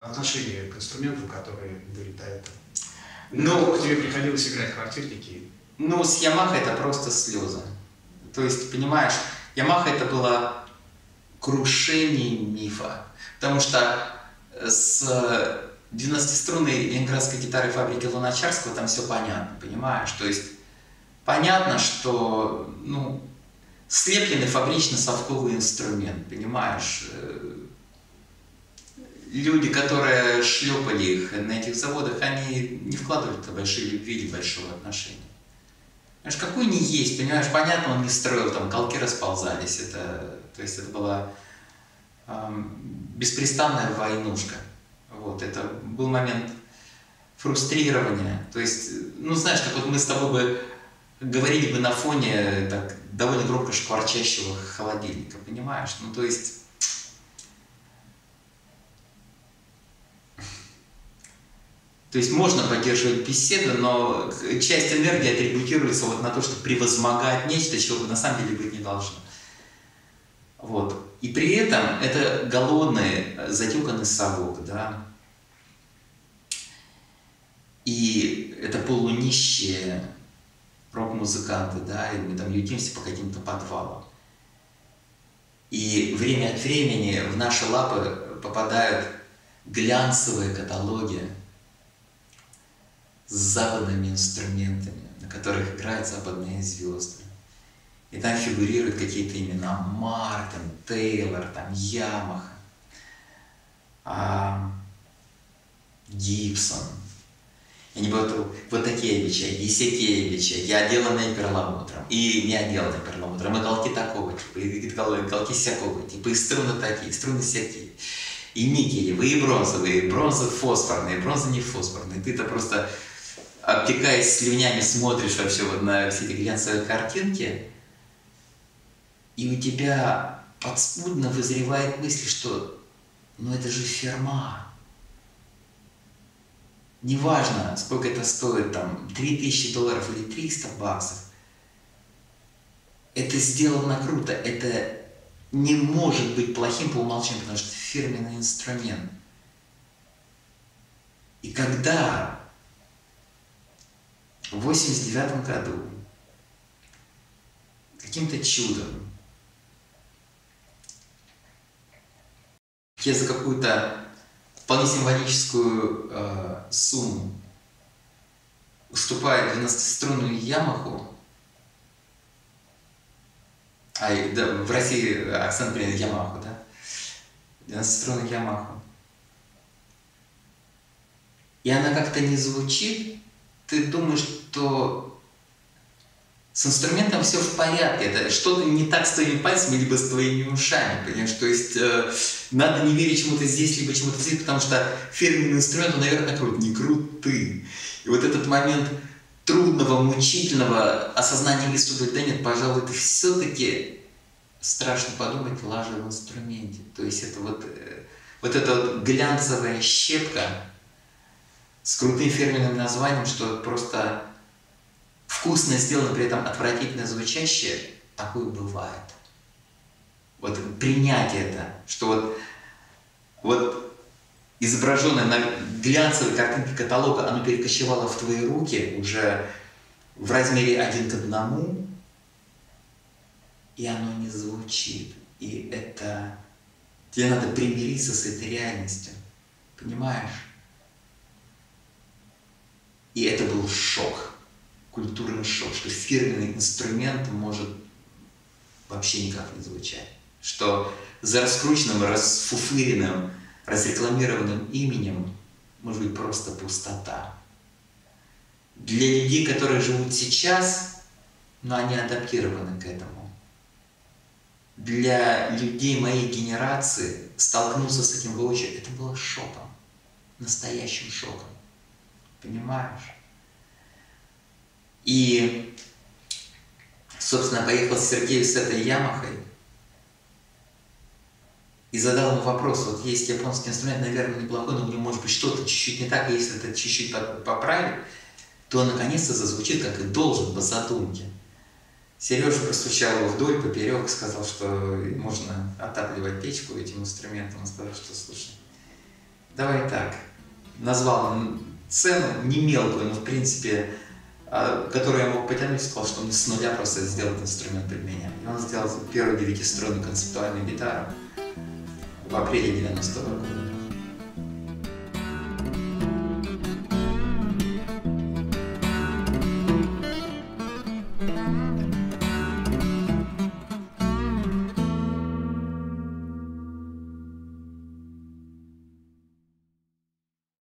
Отношение к инструменту, который вылетает. Ну, тебе приходилось играть в квартирнике? Ну, с Ямаха это просто слезы. То есть, понимаешь, Ямаха это было крушение мифа. Потому что с 12-струнной ленинградской гитары фабрики Луначарского там все понятно, понимаешь? То есть, понятно, что, ну, слепленный фабрично-совковый инструмент, понимаешь? Люди, которые шлепали их на этих заводах, они не вкладывали-то большие любви или большого отношения. Понимаешь, какой не есть, понимаешь, понятно, он не строил, там колки расползались, это, то есть это была беспрестанная войнушка. Вот, это был момент фрустрирования. То есть, ну знаешь, как вот мы с тобой бы говорили бы на фоне так, довольно громко шкварчащего холодильника, понимаешь, ну то есть... То есть можно поддерживать беседу, но часть энергии атрибутируется вот на то, что превозмогать нечто, чего бы на самом деле быть не должно. Вот. И при этом это голодный, затюканный совок, да. И это полунищие рок-музыканты, да, и мы там ютимся по каким-то подвалам. И время от времени в наши лапы попадают глянцевые каталоги с западными инструментами, на которых играют западные звезды. И там фигурируют какие-то имена: Мартин, Тейлор, там Ямаха, Гибсон. И не буду, вот Такевича, Есекевича, и оделанные перламутром, и не оделанные перламутром, и колки такого типа, и колки всякого типа, и струны такие, струны всякие. И никелевые, и бронзовые, и бронзо-фосфорные, и бронзо-нефосфорные. Ты-то просто, обтекаясь слюнями, смотришь вообще вот на все эти глянцевые картинки, и у тебя подспудно вызревает мысль, что ну это же ферма. Неважно, сколько это стоит, там, $3000 или $300. Это сделано круто, это не может быть плохим по умолчанию, потому что фирменный инструмент. И когда в 1989 году каким-то чудом я за какую-то вполне символическую сумму уступаю 12-струнную Ямаху, да, в России акцент принят Ямаху, да? 12-струнную Ямаху. И она как-то не звучит, ты думаешь, что с инструментом все в порядке, это что-то не так с твоими пальцами, либо с твоими ушами, понимаешь? То есть надо не верить чему-то здесь, либо чему-то здесь, потому что фирменный инструмент, он, наверное, крут, не крут ты. И вот этот момент трудного, мучительного осознания веса, да нет, пожалуй, ты все-таки страшно подумать, лажа в инструменте. То есть это вот эта вот глянцевая щепка с крутым фирменным названием, что просто вкусно сделано, при этом отвратительно звучащее, такое бывает. Вот принять это, что вот изображенное на глянцевой картинке каталога, оно перекочевало в твои руки уже в размере 1:1, и оно не звучит. И это... Тебе надо примириться с этой реальностью. Понимаешь? И это был шок. Культурный шок, что фирменный инструмент может вообще никак не звучать. Что за раскрученным, расфуфыренным, разрекламированным именем может быть просто пустота. Для людей, которые живут сейчас, но они адаптированы к этому. Для людей моей генерации столкнуться с этим воочию, это было шоком, настоящим шоком. Понимаешь? И с собственно, поехал к Сергею с этой Ямахой и задал ему вопрос: вот есть японский инструмент, наверное, неплохой, но у него может быть что-то чуть-чуть не так, и если это чуть-чуть поправить, то он наконец-то зазвучит, как и должен по задумке. Сережа простучал его вдоль, поперек, сказал, что можно отапливать печку этим инструментом. Он сказал, что слушай, давай так. Назвал цену, не мелкую, но в принципе, которую я мог потянуть, сказал, что он с нуля просто сделает инструмент под меня. И он сделал первую девятиструнную концептуальную гитару в апреле 90-го года.